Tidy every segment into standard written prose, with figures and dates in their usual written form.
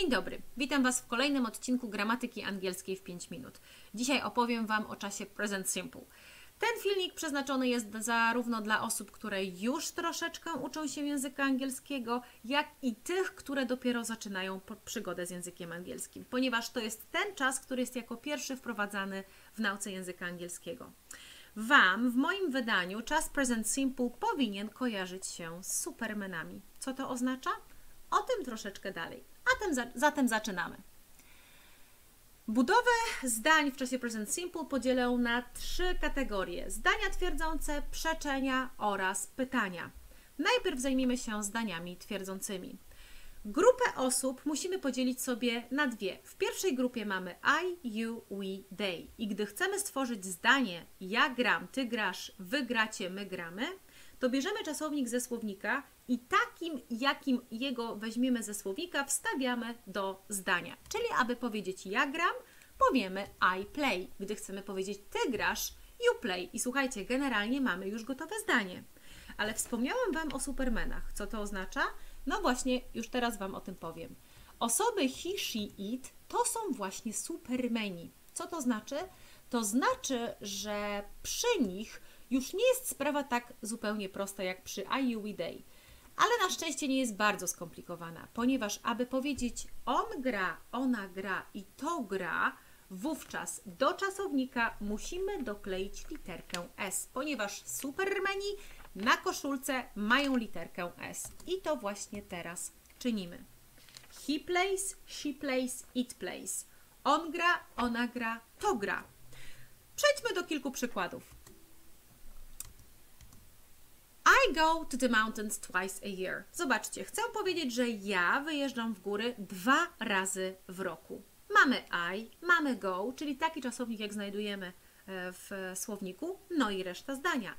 Dzień dobry, witam Was w kolejnym odcinku Gramatyki Angielskiej w 5 minut. Dzisiaj opowiem Wam o czasie Present Simple. Ten filmik przeznaczony jest zarówno dla osób, które już troszeczkę uczą się języka angielskiego, jak i tych, które dopiero zaczynają przygodę z językiem angielskim, ponieważ to jest ten czas, który jest jako pierwszy wprowadzany w nauce języka angielskiego. Wam, w moim wydaniu, czas Present Simple powinien kojarzyć się z supermenami. Co to oznacza? O tym troszeczkę dalej. Zatem zaczynamy. Budowę zdań w czasie Present Simple podzielę na 3 kategorie. Zdania twierdzące, przeczenia oraz pytania. Najpierw zajmiemy się zdaniami twierdzącymi. Grupę osób musimy podzielić sobie na dwie. W pierwszej grupie mamy I, you, we, they. I gdy chcemy stworzyć zdanie ja gram, ty grasz, wy gracie, my gramy, to bierzemy czasownik ze słownika i takim, jakim jego weźmiemy ze słownika, wstawiamy do zdania. Czyli aby powiedzieć ja gram, powiemy I play. Gdy chcemy powiedzieć ty grasz, you play. I słuchajcie, generalnie mamy już gotowe zdanie. Ale wspomniałam Wam o supermenach. Co to oznacza? No właśnie, już teraz Wam o tym powiem. Osoby he, she, it to są właśnie supermeni. Co to znaczy? To znaczy, że przy nich już nie jest sprawa tak zupełnie prosta jak przy I, you, we, they. Ale na szczęście nie jest bardzo skomplikowana, ponieważ aby powiedzieć on gra, ona gra i to gra, wówczas do czasownika musimy dokleić literkę S, ponieważ supermeni na koszulce mają literkę S. I to właśnie teraz czynimy. He plays, she plays, it plays. On gra, ona gra, to gra. Przejdźmy do kilku przykładów. I go to the mountains twice a year. Zobaczcie, chcę powiedzieć, że ja wyjeżdżam w góry 2 razy w roku. Mamy I, mamy go, czyli taki czasownik, jak znajdujemy w słowniku, no i reszta zdania.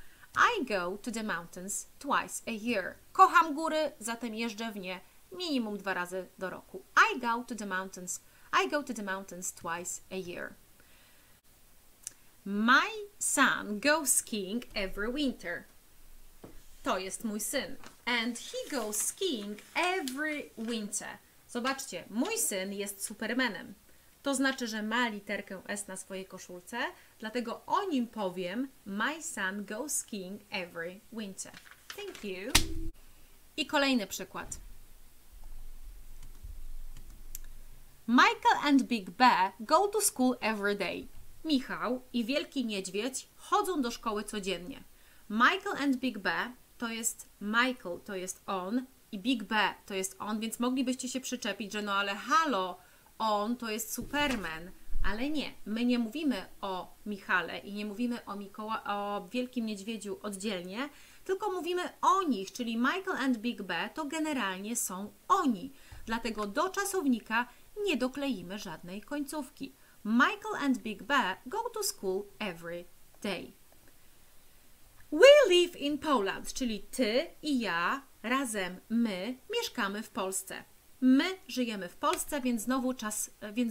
I go to the mountains twice a year. Kocham góry, zatem jeżdżę w nie minimum 2 razy do roku. I go to the mountains twice a year. My son goes skiing every winter. To jest mój syn. And he goes skiing every winter. Zobaczcie, mój syn jest supermanem. To znaczy, że ma literkę S na swojej koszulce, dlatego o nim powiem my son goes skiing every winter. Thank you. I kolejny przykład. Michael and Big Bear go to school every day. Michał i Wielki Niedźwiedź chodzą do szkoły codziennie. Michael and Big Bear to jest Michael, to jest on i Big Bear to jest on, więc moglibyście się przyczepić, że no ale halo, on to jest Superman, ale nie, my nie mówimy o Michale i nie mówimy o Wielkim Niedźwiedziu oddzielnie, tylko mówimy o nich, czyli Michael and Big Bear to generalnie są oni, dlatego do czasownika nie dokleimy żadnej końcówki. Michael and Big Bear go to school every day. We live in Poland, czyli ty i ja, razem my, mieszkamy w Polsce. My żyjemy w Polsce, więc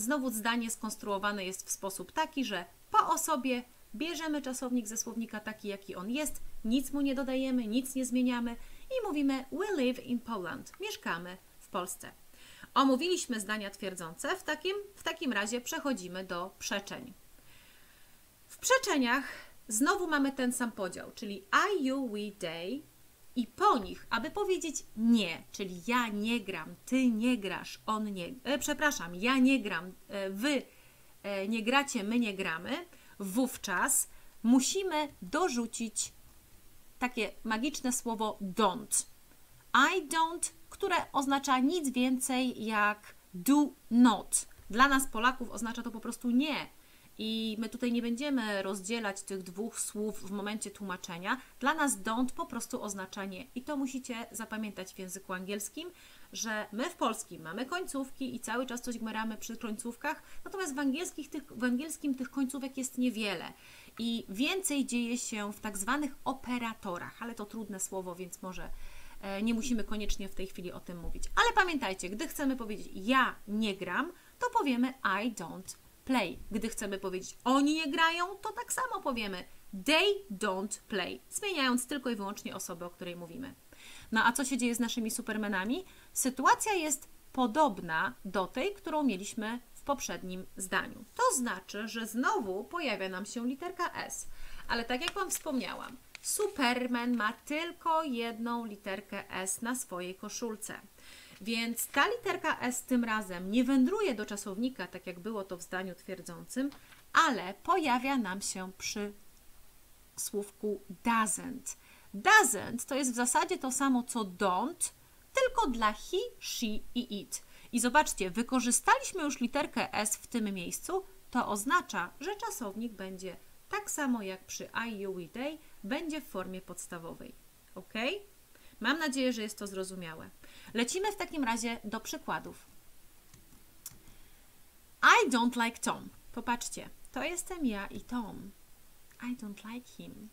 znowu zdanie skonstruowane jest w sposób taki, że po osobie bierzemy czasownik ze słownika taki, jaki on jest, nic mu nie dodajemy, nic nie zmieniamy i mówimy we live in Poland, mieszkamy w Polsce. Omówiliśmy zdania twierdzące, w takim razie przechodzimy do przeczeń. W przeczeniach znowu mamy ten sam podział, czyli I, you, we, they i po nich, aby powiedzieć nie, czyli ja nie gram, ty nie grasz, on nie... przepraszam, ja nie gram, wy nie gracie, my nie gramy, wówczas musimy dorzucić takie magiczne słowo don't. I don't, które oznacza nic więcej jak do not. Dla nas Polaków oznacza to po prostu nie. I my tutaj nie będziemy rozdzielać tych 2 słów w momencie tłumaczenia. Dla nas don't po prostu oznacza nie. I to musicie zapamiętać w języku angielskim, że my w polskim mamy końcówki i cały czas coś gmeramy przy końcówkach, natomiast w angielskim tych końcówek jest niewiele. I więcej dzieje się w tak zwanych operatorach, ale to trudne słowo, więc może nie musimy koniecznie w tej chwili o tym mówić. Ale pamiętajcie, gdy chcemy powiedzieć ja nie gram, to powiemy I don't play. Gdy chcemy powiedzieć oni nie grają, to tak samo powiemy they don't play, zmieniając tylko i wyłącznie osobę, o której mówimy. No a co się dzieje z naszymi supermenami? Sytuacja jest podobna do tej, którą mieliśmy w poprzednim zdaniu. To znaczy, że znowu pojawia nam się literka S, ale tak jak Wam wspomniałam, Superman ma tylko jedną literkę S na swojej koszulce. Więc ta literka S tym razem nie wędruje do czasownika, tak jak było to w zdaniu twierdzącym, ale pojawia nam się przy słówku doesn't. Doesn't to jest w zasadzie to samo co don't, tylko dla he, she i it. I zobaczcie, wykorzystaliśmy już literkę S w tym miejscu, to oznacza, że czasownik będzie tak samo jak przy I, you i they, będzie w formie podstawowej. Ok? Mam nadzieję, że jest to zrozumiałe. Lecimy w takim razie do przykładów. I don't like Tom. Popatrzcie, to jestem ja i Tom. I don't like him.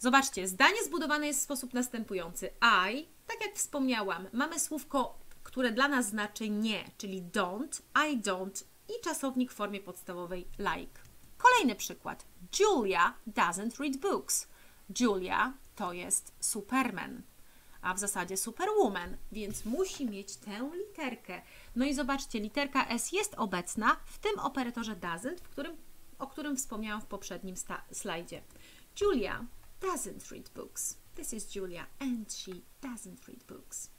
Zobaczcie, zdanie zbudowane jest w sposób następujący. I, tak jak wspomniałam, mamy słówko, które dla nas znaczy nie, czyli don't, I don't i czasownik w formie podstawowej like. Kolejny przykład. Julia doesn't read books. Julia to jest Superman, a w zasadzie Superwoman, więc musi mieć tę literkę. No i zobaczcie, literka S jest obecna w tym operatorze doesn't, o którym wspomniałam w poprzednim slajdzie. Julia doesn't read books. This is Julia and she doesn't read books.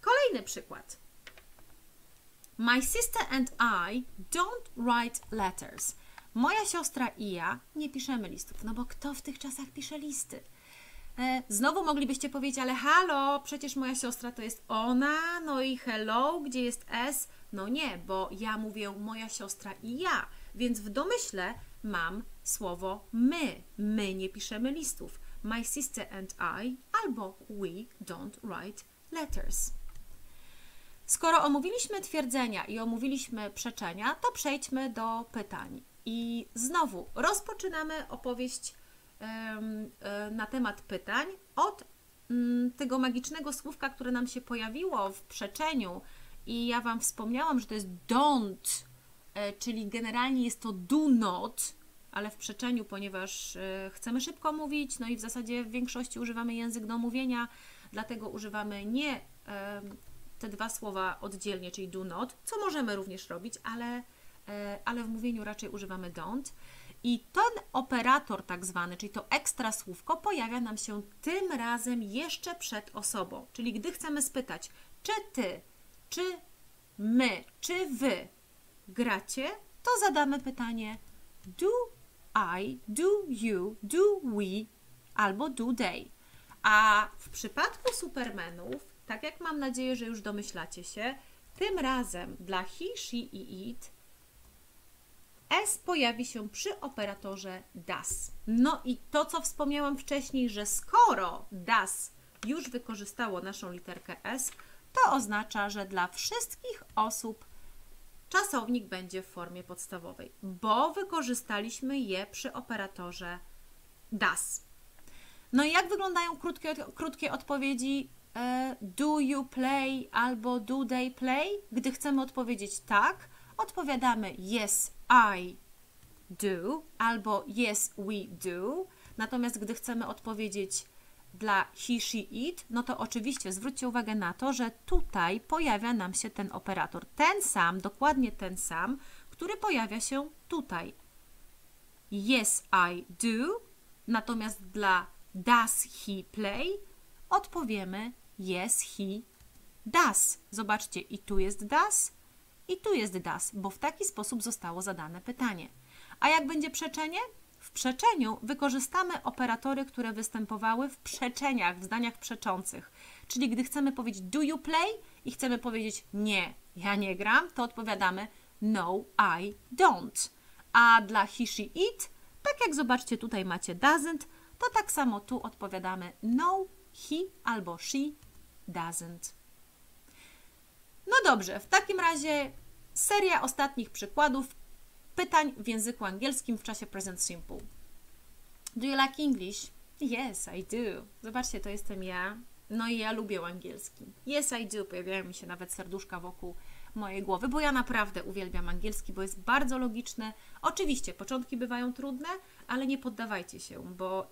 Kolejny przykład. My sister and I don't write letters. Moja siostra i ja nie piszemy listów. No bo kto w tych czasach pisze listy? Znowu moglibyście powiedzieć, ale halo, przecież moja siostra to jest ona, no i hello, gdzie jest S? No nie, bo ja mówię moja siostra i ja, więc w domyśle mam słowo my. My nie piszemy listów. My sister and I albo we don't write letters. Skoro omówiliśmy twierdzenia i omówiliśmy przeczenia, to przejdźmy do pytań. I znowu rozpoczynamy opowieść na temat pytań od tego magicznego słówka, które nam się pojawiło w przeczeniu i ja Wam wspomniałam, że to jest don't, czyli generalnie jest to do not, ale w przeczeniu, ponieważ chcemy szybko mówić, no i w zasadzie w większości używamy język do mówienia, dlatego używamy nie te dwa słowa oddzielnie, czyli do not, co możemy również robić, ale w mówieniu raczej używamy don't. I ten operator tak zwany, czyli to ekstra słówko, pojawia nam się tym razem jeszcze przed osobą. Czyli gdy chcemy spytać, czy ty, czy my, czy wy gracie, to zadamy pytanie do I, do you, do we albo do they. A w przypadku Supermanów, tak jak mam nadzieję, że już domyślacie się, tym razem dla he, she i it S pojawi się przy operatorze does. No i to, co wspomniałam wcześniej, że skoro does już wykorzystało naszą literkę S, to oznacza, że dla wszystkich osób czasownik będzie w formie podstawowej, bo wykorzystaliśmy je przy operatorze does. No i jak wyglądają krótkie odpowiedzi do you play albo do they play? Gdy chcemy odpowiedzieć tak, odpowiadamy yes, I do albo yes, we do. Natomiast gdy chcemy odpowiedzieć dla he, she, it, no to oczywiście zwróćcie uwagę na to, że tutaj pojawia nam się ten operator. Ten sam, dokładnie ten sam, który pojawia się tutaj. Yes, I do. Natomiast dla does he play odpowiemy yes, he does. Zobaczcie, i tu jest does. I tu jest does, bo w taki sposób zostało zadane pytanie. A jak będzie przeczenie? W przeczeniu wykorzystamy operatory, które występowały w przeczeniach, w zdaniach przeczących. Czyli gdy chcemy powiedzieć do you play i chcemy powiedzieć nie, ja nie gram, to odpowiadamy no, I don't. A dla he, she, it, tak jak zobaczcie tutaj macie doesn't, to tak samo tu odpowiadamy no, he albo she doesn't. No dobrze, w takim razie seria ostatnich przykładów pytań w języku angielskim w czasie present simple. Do you like English? Yes, I do. Zobaczcie, to jestem ja. No i ja lubię angielski. Yes, I do. Pojawiają mi się nawet serduszka wokół mojej głowy, bo ja naprawdę uwielbiam angielski, bo jest bardzo logiczny. Oczywiście początki bywają trudne, ale nie poddawajcie się, bo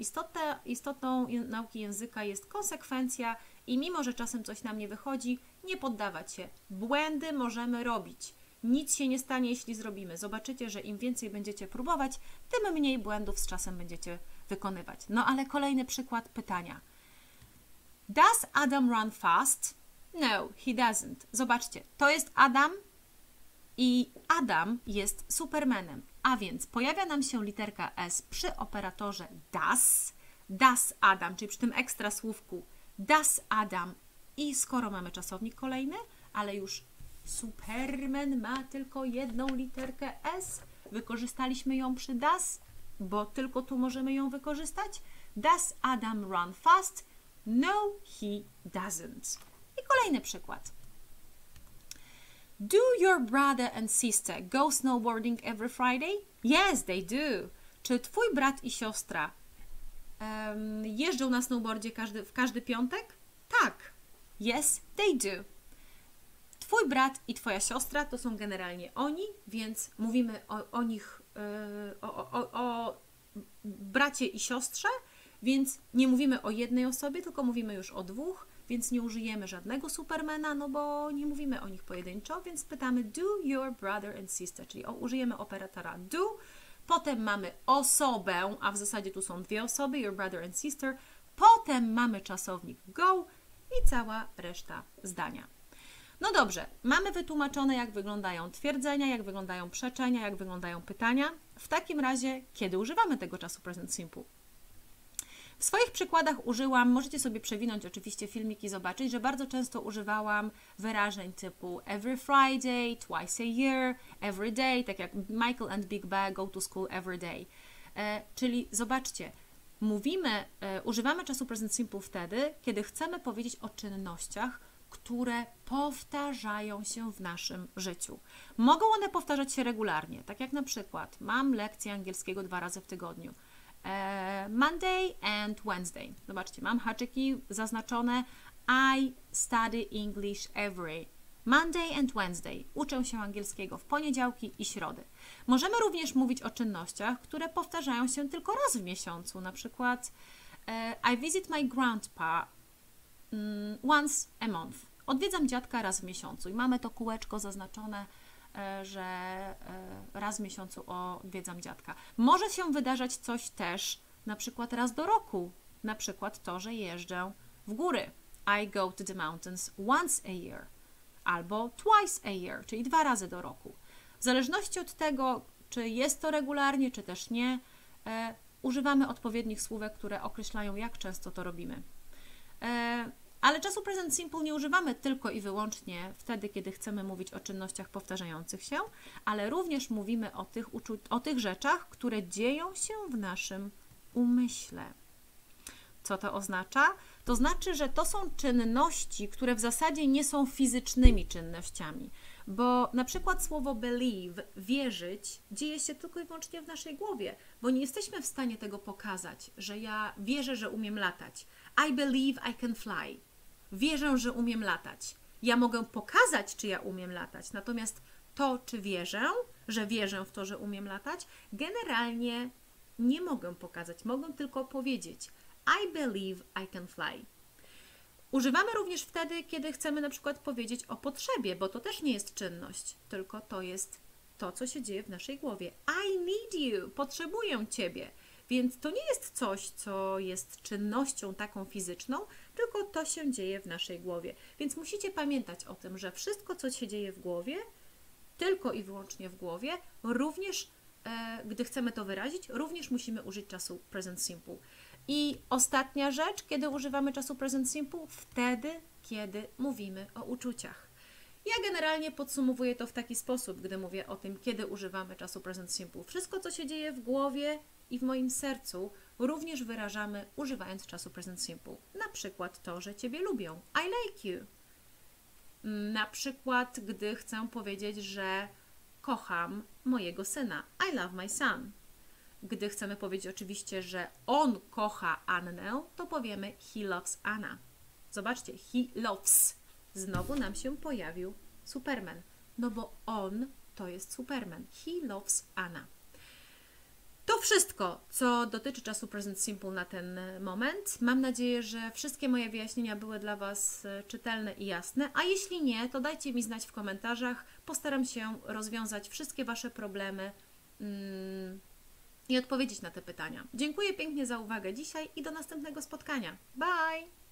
istotą nauki języka jest konsekwencja i mimo, że czasem coś nam nie wychodzi, nie poddawać się. Błędy możemy robić. Nic się nie stanie, jeśli zrobimy. Zobaczycie, że im więcej będziecie próbować, tym mniej błędów z czasem będziecie wykonywać. No ale kolejny przykład pytania. Does Adam run fast? No, he doesn't. Zobaczcie, to jest Adam i Adam jest Supermanem. A więc pojawia nam się literka S przy operatorze does. Does Adam, czyli przy tym ekstra słówku does Adam. I skoro mamy czasownik kolejny, ale już Superman ma tylko jedną literkę S. Wykorzystaliśmy ją przy does, bo tylko tu możemy ją wykorzystać. Does Adam run fast? No, he doesn't. I kolejny przykład. Do your brother and sister go snowboarding every Friday? Yes, they do. Czy twój brat i siostra jeżdżą na snowboardzie w każdy piątek? Tak. Yes, they do. Twój brat i twoja siostra to są generalnie oni, więc mówimy o bracie i siostrze, więc nie mówimy o jednej osobie, tylko mówimy już o dwóch, więc nie użyjemy żadnego Supermana, no bo nie mówimy o nich pojedynczo, więc pytamy do your brother and sister, czyli użyjemy operatora do, potem mamy osobę, a w zasadzie tu są dwie osoby, your brother and sister, potem mamy czasownik go i cała reszta zdania. No dobrze, mamy wytłumaczone, jak wyglądają twierdzenia, jak wyglądają przeczenia, jak wyglądają pytania. W takim razie, kiedy używamy tego czasu present simple? W swoich przykładach użyłam, możecie sobie przewinąć oczywiście filmiki i zobaczyć, że bardzo często używałam wyrażeń typu every Friday, twice a year, every day, tak jak Michael and Big Bear go to school every day. Czyli zobaczcie, używamy czasu present simple wtedy, kiedy chcemy powiedzieć o czynnościach, które powtarzają się w naszym życiu. Mogą one powtarzać się regularnie, tak jak na przykład mam lekcję angielskiego 2 razy w tygodniu. Monday and Wednesday. Zobaczcie, mam haczyki zaznaczone. I study English every Monday and Wednesday. Uczę się angielskiego w poniedziałki i środy. Możemy również mówić o czynnościach, które powtarzają się tylko raz w miesiącu. Na przykład I visit my grandpa once a month. Odwiedzam dziadka raz w miesiącu i mamy to kółeczko zaznaczone, że raz w miesiącu odwiedzam dziadka. Może się wydarzać coś też, na przykład raz do roku, na przykład to, że jeżdżę w góry. I go to the mountains once a year. Albo twice a year, czyli 2 razy do roku. W zależności od tego, czy jest to regularnie, czy też nie, używamy odpowiednich słówek, które określają, jak często to robimy. Ale czasu present simple nie używamy tylko i wyłącznie wtedy, kiedy chcemy mówić o czynnościach powtarzających się, ale również mówimy o tych rzeczach, które dzieją się w naszym umyśle. Co to oznacza? To znaczy, że to są czynności, które w zasadzie nie są fizycznymi czynnościami, bo na przykład słowo believe, wierzyć, dzieje się tylko i wyłącznie w naszej głowie, bo nie jesteśmy w stanie tego pokazać, że ja wierzę, że umiem latać. I believe I can fly. Wierzę, że umiem latać. Ja mogę pokazać, czy ja umiem latać, natomiast to, czy wierzę, że wierzę w to, że umiem latać, generalnie nie mogę pokazać, mogę tylko powiedzieć. I believe I can fly. Używamy również wtedy, kiedy chcemy na przykład powiedzieć o potrzebie, bo to też nie jest czynność, tylko to jest to, co się dzieje w naszej głowie. I need you, potrzebuję Ciebie. Więc to nie jest coś, co jest czynnością taką fizyczną, tylko to się dzieje w naszej głowie. Więc musicie pamiętać o tym, że wszystko, co się dzieje w głowie, tylko i wyłącznie w głowie, również, gdy chcemy to wyrazić, również musimy użyć czasu present simple. I ostatnia rzecz, kiedy używamy czasu present simple, wtedy, kiedy mówimy o uczuciach. Ja generalnie podsumowuję to w taki sposób, gdy mówię o tym, kiedy używamy czasu present simple. Wszystko, co się dzieje w głowie i w moim sercu, również wyrażamy, używając czasu present simple. Na przykład to, że Ciebie lubię. I like you. Na przykład, gdy chcę powiedzieć, że kocham mojego syna. I love my son. Gdy chcemy powiedzieć oczywiście, że on kocha Annę, to powiemy he loves Anna. Zobaczcie, he loves. Znowu nam się pojawił Superman. no bo on to jest Superman. He loves Anna. To wszystko, co dotyczy czasu Present Simple na ten moment. Mam nadzieję, że wszystkie moje wyjaśnienia były dla Was czytelne i jasne, a jeśli nie, to dajcie mi znać w komentarzach. Postaram się rozwiązać wszystkie Wasze problemy i odpowiedzieć na te pytania. Dziękuję pięknie za uwagę dzisiaj i do następnego spotkania. Bye!